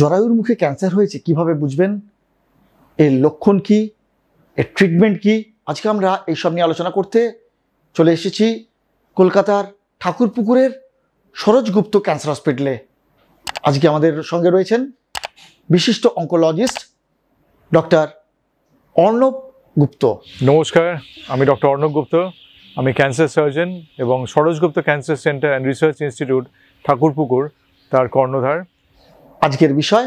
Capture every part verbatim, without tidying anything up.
জরায়ুর মুখে ক্যান্সার হয়েছে কিভাবে বুঝবেন, এর লক্ষণ কি, এর ট্রিটমেন্ট কি, আজকে আমরা এই সব নিয়ে আলোচনা করতে চলে এসেছি কলকাতার ঠাকুরপুকুরের সরোজ গুপ্ত ক্যান্সার হসপিটালে। আজকে আমাদের সঙ্গে রয়েছেন বিশিষ্ট অঙ্কোলজিস্ট ডক্টর অর্ণব গুপ্ত। নমস্কার, আমি ডক্টর অর্ণব গুপ্ত, আমি ক্যান্সার সার্জন এবং Saroj Gupta cancer centre and research institute Thakurpukur তার কর্ণধার। আজকের বিষয়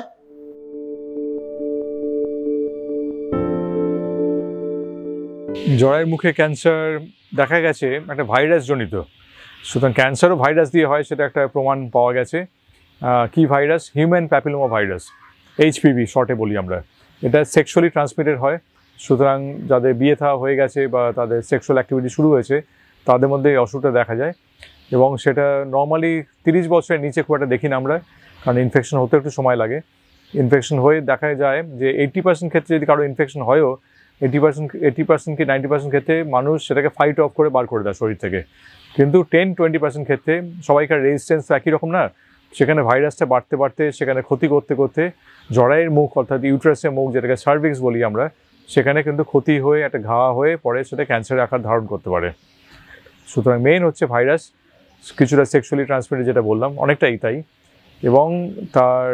জরায়ুর মুখে ক্যান্সার দেখা গেছে একটা ভাইরাস জনিত, সুতরাং ক্যান্সারও ভাইরাস দিয়ে হয় সেটা একটা প্রমাণ পাওয়া গেছে। কি virus? Human papilloma virus, HPV শর্টে বলি আমরা। এটা সেক্সুয়ালি ট্রান্সমিটেড হয়, সুতরাং যাদের বিয়ে থাওয়া হয়ে গেছে বা তাদের সেক্সুয়াল অ্যাক্টিভিটি শুরু হয়েছে তাদের মধ্যে এই অসুখটা দেখা যায় এবং সেটা নর্মালি তিরিশ বছরের নিচে খুব একটা দেখি না আমরা, কারণ ইনফেকশন হতে একটু সময় লাগে। ইনফেকশন হয়ে দেখা যায় যে এইট্টি পার্সেন্ট ক্ষেত্রে যদি কারো ইনফেকশন হয়ও এইট্টি পার্সেন্ট এইট্টি পার্সেন্ট কি নাইনটি পার্সেন্ট ক্ষেত্রে মানুষ সেটাকে ফাইট অফ করে বার করে দেয় শরীর থেকে, কিন্তু টেন টোয়েন্টি পার্সেন্ট ক্ষেত্রে সবাইকার রেজিস্ট্যান্স তো একই রকম না, সেখানে ভাইরাসটা বাড়তে বাড়তে সেখানে ক্ষতি করতে করতে জরায়ের মুখ অর্থাৎ ইউট্রাসের মুখ যেটাকে সার্ভিক্স বলি আমরা, সেখানে কিন্তু ক্ষতি হয়ে একটা ঘা হয়ে পরে সেটা ক্যান্সারের আকার ধারণ করতে পারে। সুতরাং মেইন হচ্ছে ভাইরাস, কিছুটা সেক্সুয়ালি ট্রান্সমিটেড যেটা বললাম অনেকটাই তাই, এবং তার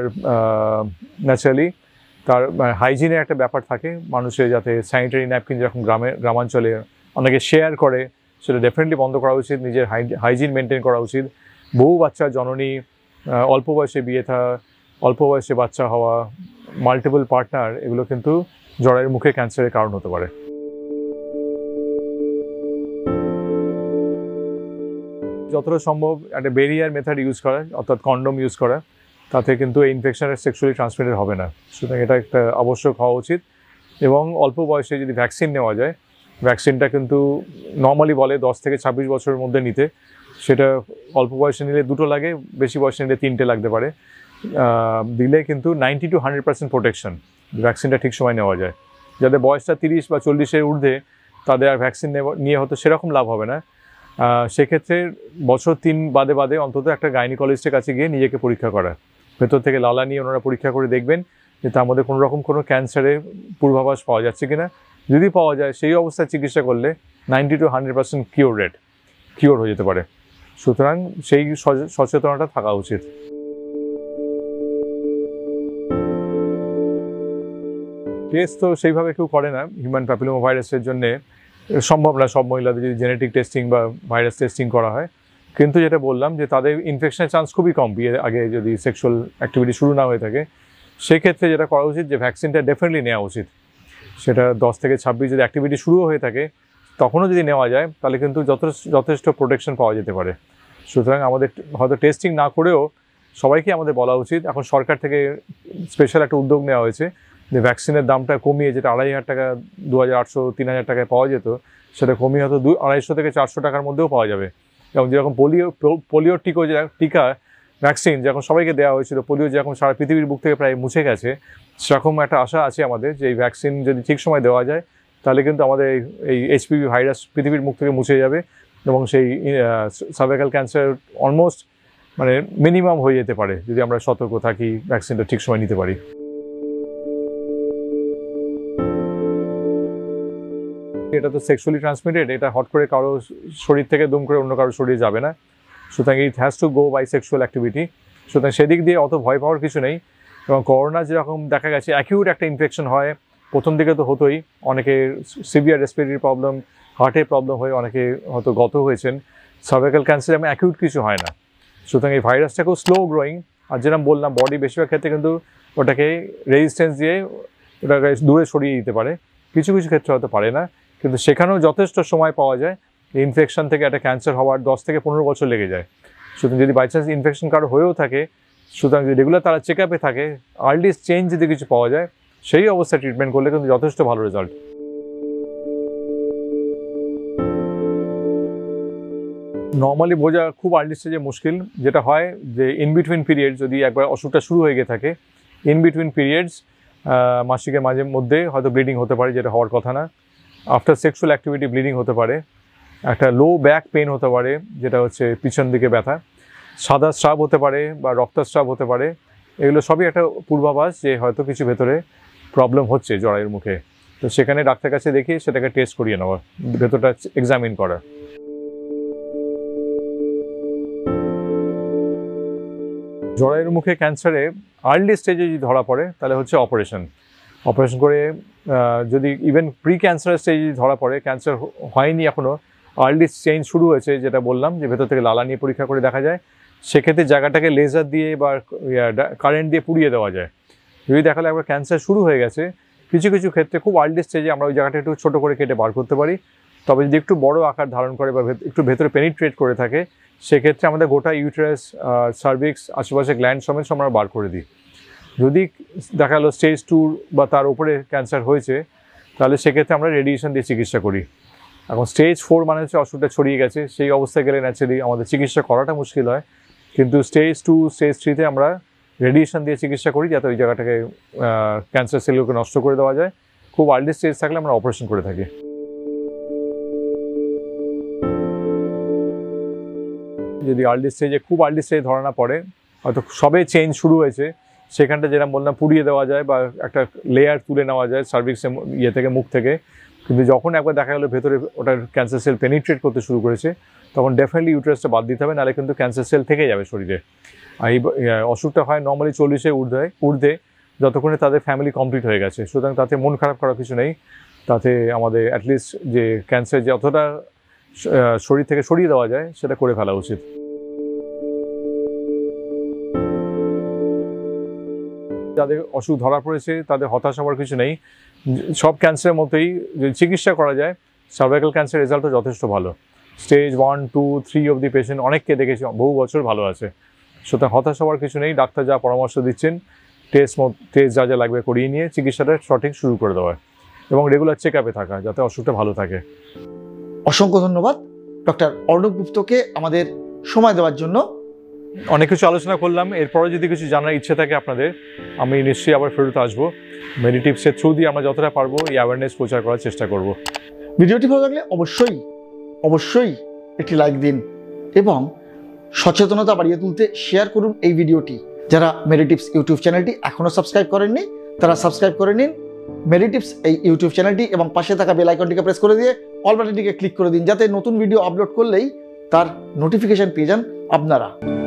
ন্যাচারালি তার হাইজিনের একটা ব্যাপার থাকে মানুষের, যাতে স্যানিটারি ন্যাপকিন যেরকম গ্রামে গ্রামাঞ্চলে অনেকে শেয়ার করে সেটা ডেফিনেটলি বন্ধ করা উচিত, নিজের হাইজিন মেনটেন করা উচিত। বহু বাচ্চা জননী, অল্প বয়সে বিয়ে থাকা, অল্প বয়সে বাচ্চা হওয়া, মাল্টিপল পার্টনার, এগুলো কিন্তু জরায়ুর মুখে ক্যান্সারের কারণ হতে পারে। যতটা সম্ভব একটা বেরিয়ার মেথড ইউজ করা, অর্থাৎ কন্ডোম ইউজ করা, তাতে কিন্তু এই ইনফেকশনের সেক্সুয়ালি ট্রান্সমিটেড হবে না, সুতরাং এটা একটা আবশ্যক হওয়া উচিত। এবং অল্প বয়সে যদি ভ্যাকসিন নেওয়া যায়, ভ্যাকসিনটা কিন্তু নর্মালি বলে দশ থেকে ছাব্বিশ বছরের মধ্যে নিতে, সেটা অল্প বয়সে নিলে দুটো লাগে, বেশি বয়সে নিলে তিনটে লাগতে পারে, দিলে কিন্তু ninety to hundred percent protection ভ্যাকসিনটা ঠিক সময় নেওয়া যায়। যাদের বয়সটা তিরিশ বা চল্লিশের ঊর্ধ্বে তাদের আর ভ্যাকসিন নিয়ে হয়তো সেরকম লাভ হবে না, সেক্ষেত্রে বছর তিন বাদে বাদে অন্তত একটা গাইনিকোলজিস্টের কাছে গিয়ে নিজেকে পরীক্ষা করা, ভেতর থেকে লালা নিয়ে ওনারা পরীক্ষা করে দেখবেন যে তার মধ্যে কোনো রকম কোনো ক্যান্সারের পূর্বাভাস পাওয়া যাচ্ছে কিনা। যদি পাওয়া যায় সেই অবস্থায় চিকিৎসা করলে ninety to hundred percent cure rate cure হয়ে যেতে পারে, সুতরাং সেই সচেতনতা থাকা উচিত। টেস্ট তো সেইভাবে কেউ করে না হিউম্যান প্যাপিলোমা ভাইরাসের জন্যে, সম্ভব না সব মহিলাদের যদি জেনেটিক টেস্টিং বা ভাইরাস টেস্টিং করা হয়, কিন্তু যেটা বললাম যে তাদের ইনফেকশনের চান্স খুবই কম বিয়ের আগে যদি সেক্সুয়াল অ্যাক্টিভিটি শুরু না হয়ে থাকে। সেক্ষেত্রে যেটা করা উচিত যে ভ্যাকসিনটা ডেফিনেটলি নেওয়া উচিত, সেটা দশ থেকে ছাব্বিশ যদি অ্যাক্টিভিটি শুরু হয়ে থাকে তখনও যদি নেওয়া যায় তাহলে কিন্তু যথেষ্ট যথেষ্ট প্রোটেকশন পাওয়া যেতে পারে। সুতরাং আমাদের হয়তো টেস্টিং না করেও সবাইকে আমাদের বলা উচিত। এখন সরকার থেকে স্পেশাল একটা উদ্যোগ নেওয়া হয়েছে যে ভ্যাকসিনের দামটা কমিয়ে, যেটা আড়াই হাজার টাকা দু হাজার আটশো তিন হাজার টাকায় পাওয়া যেত, সেটা কমিয়ে হয়তো দু আড়াইশো থেকে চারশো টাকার মধ্যেও পাওয়া যাবে। এবং যেরকম পোলিও পোলিওর টিকা টিকা ভ্যাকসিন যেরকম সবাইকে দেওয়া হয়েছিল, পোলিও যেরকম সারা পৃথিবীর বুক থেকে প্রায় মুছে গেছে, সেরকম একটা আশা আছে আমাদের যে এই ভ্যাকসিন যদি ঠিক সময় দেওয়া যায় তাহলে কিন্তু আমাদের এই এইচপিভি ভাইরাস পৃথিবীর মুখ থেকে মুছে যাবে এবং সেই সার্ভাইকাল ক্যান্সার অলমোস্ট মানে মিনিমাম হয়ে যেতে পারে যদি আমরা সতর্ক থাকি, ভ্যাকসিনটা ঠিক সময় নিতে পারি। এটা তো সেক্সুয়ালি ট্রান্সমিটেড, এটা হট করে কারো শরীর থেকে দুম করে অন্য কারো শরীরে যাবে না, সুতরাং it has to go by sexual activity, সুতরাং সেদিক দিয়ে অত ভয় পাওয়ার কিছু নেই। এবং করোনা যেরকম দেখা গেছে অ্যাকিউট একটা ইনফেকশন হয়, প্রথম দিকে তো হতোই, অনেকে সিভিয়ার রেসপিরেটরি প্রবলেম, হার্টের প্রবলেম হয়ে অনেকে হয়তো গত হয়েছেন। সার্ভাইকাল ক্যান্সার এমন অ্যাকিউট কিছু হয় না, সুতরাং এই ভাইরাসটা খুব স্লো গ্রোয়িং, আর যেরকম বললাম বডি বেশিরভাগ ক্ষেত্রে কিন্তু ওটাকে রেজিস্ট্যান্স দিয়ে ওটাকে দূরে সরিয়ে দিতে পারে, কিছু কিছু ক্ষেত্রে হয়তো পারে না, কিন্তু সেখানেও যথেষ্ট সময় পাওয়া যায়। ইনফেকশন থেকে একটা ক্যান্সার হওয়ার দশ থেকে পনেরো বছর লেগে যায়, সুতরাং যদি বাই চান্স ইনফেকশন কারো হয়েও থাকে, সুতরাং যদি রেগুলার তারা চেক আপে থাকে, আর্লিস্ট চেঞ্জ যদি কিছু পাওয়া যায় সেই অবস্থায় ট্রিটমেন্ট করলে কিন্তু যথেষ্ট ভালো রেজাল্ট। নর্মালি বোঝা খুব আর্লি স্টেজে মুশকিল, যেটা হয় যে ইন বিটুইন পিরিয়ড যদি একবার অসুখটা শুরু হয়ে গিয়ে থাকে, ইন বিটুইন পিরিয়ডস মাসিকের মাঝে মধ্যে হয়তো ব্লিডিং হতে পারে, যেটা হওয়ার কথা না। আফটার সেক্সুয়াল অ্যাক্টিভিটি ব্লিডিং হতে পারে, একটা লো ব্যাক পেন হতে পারে, যেটা হচ্ছে পিছন দিকে ব্যথা, সাদা স্রাব হতে পারে বা রক্তস্রাব হতে পারে, এগুলো সবই একটা পূর্বাভাস যে হয়তো কিছু ভেতরে প্রবলেম হচ্ছে জরায়ুর মুখে। তো সেখানে ডাক্তার কাছে দেখিয়ে সেটাকে টেস্ট করিয়ে নেওয়া, ভেতরটা এক্সামিন করা। জরায়ুর মুখে ক্যান্সারে আর্লি স্টেজে যদি ধরা পড়ে তাহলে হচ্ছে অপারেশন। অপারেশন করে যদি ইভেন প্রি ক্যান্সার স্টেজে ধরা পড়ে, ক্যান্সার হয়নি এখনও, আর্লি চেঞ্জ শুরু হয়েছে, যেটা বললাম যে ভেতর থেকে লালা নিয়ে পরীক্ষা করে দেখা যায়, সেক্ষেত্রে জায়গাটাকে লেজার দিয়ে বা কারেন্ট দিয়ে পুড়িয়ে দেওয়া যায়। যদি দেখা গেল একবার ক্যান্সার শুরু হয়ে গেছে, কিছু কিছু ক্ষেত্রে খুব আর্লি স্টেজে আমরা ওই জায়গাটা একটু ছোটো করে কেটে বার করতে পারি। তবে যদি একটু বড় আকার ধারণ করে বা একটু ভেতরে পেনিট্রেট করে থাকে, সেক্ষেত্রে আমাদের গোটা ইউটেরাস, সার্ভিক্স, আশেপাশে গ্ল্যান্ড সমেত আমরা বার করে দিই। যদি দেখা গেলো স্টেজ টু বা তার উপরে ক্যান্সার হয়েছে, তাহলে সেক্ষেত্রে আমরা রেডিয়েশন দিয়ে চিকিৎসা করি। এখন স্টেজ ফোর মানে হচ্ছে অসুখটা ছড়িয়ে গেছে, সেই অবস্থায় গেলে ন্যাচারালি আমাদের চিকিৎসা করাটা মুশকিল হয়, কিন্তু স্টেজ টু স্টেজ থ্রিতে আমরা রেডিয়েশন দিয়ে চিকিৎসা করি যাতে ওই জায়গাটাকে, ক্যান্সার সেলগুলোকে নষ্ট করে দেওয়া যায়। খুব আর্লি স্টেজ থাকলে আমরা অপারেশন করে থাকি। যদি আর্লি স্টেজে, খুব আর্লি স্টেজে ধরা না পড়ে, হয়তো সবে চেঞ্জ শুরু হয়েছে, সেখানটা যেরকম বললাম পুড়িয়ে দেওয়া যায় বা একটা লেয়ার তুলে নেওয়া যায় সার্ভিক্সের ইয়ে থেকে, মুখ থেকে। কিন্তু যখন একবার দেখা গেলো ভেতরে ওটার ক্যান্সার সেল পেনিট্রেট করতে শুরু করেছে, তখন ডেফিনেটলি ইউটেরাসটা বাদ দিতে হবে, নাহলে কিন্তু ক্যান্সার সেল থেকে যাবে শরীরে। আর এই অসুখটা হয় নর্মালি চল্লিশে ঊর্ধ্বে ঊর্ধ্বে যতক্ষণে তাদের ফ্যামিলি কমপ্লিট হয়ে গেছে। সুতরাং তাতে মন খারাপ করার কিছু নেই, তাতে আমাদের অ্যাটলিস্ট যে ক্যান্সার যতটা শরীর থেকে সরিয়ে দেওয়া যায় সেটা করে ফেলা উচিত। যাদের অসুখ ধরা পড়েছে তাদের হতাশ হওয়ার কিছু নেই, সব ক্যান্সারের মতোই যদি চিকিৎসা করা যায়। সার্ভাইকাল ক্যান্সার রেজাল্টও যথেষ্ট ভালো, স্টেজ ওয়ান টু থ্রি অবধি পেশেন্ট অনেককে দেখেছি বহু বছর ভালো আছে। সুতরাং হতাশ হওয়ার কিছু নেই, ডাক্তার যা পরামর্শ দিচ্ছেন টেস্ট টেস্ট যা যা লাগবে করিয়ে নিয়ে চিকিৎসাটা সঠিক শুরু করে দেওয়া এবং রেগুলার চেক আপে থাকা যাতে অসুখটা ভালো থাকে। অসংখ্য ধন্যবাদ ডক্টর অর্ণব গুপ্তকে আমাদের সময় দেওয়ার জন্য। অনেক কিছু আলোচনা করলাম, এরপরে যদি কিছু জানার ইচ্ছে থাকে আপনাদের, আমি নিশ্চয়ই আবার ফেরত আসবো। মেডিটিভসের থ্রু দিয়ে আমরা যতটা পারবো এই অ্যাওয়ারনেস প্রচার করার চেষ্টা করব। ভিডিওটি ভালো লাগলে অবশ্যই অবশ্যই একটি লাইক দিন এবং সচেতনতা বাড়িয়ে তুলতে শেয়ার করুন এই ভিডিওটি। যারা মেডিটিভস ইউটিউব চ্যানেলটি এখনও সাবস্ক্রাইব করেননি তারা সাবস্ক্রাইব করে নিন মেডিটিভস এই ইউটিউব চ্যানেলটি, এবং পাশে থাকা বেল আইকনটিকে প্রেস করে দিয়ে অল বাটনটিকে ক্লিক করে দিন, যাতে নতুন ভিডিও আপলোড করলেই তার নোটিফিকেশান পেয়ে যান আপনারা।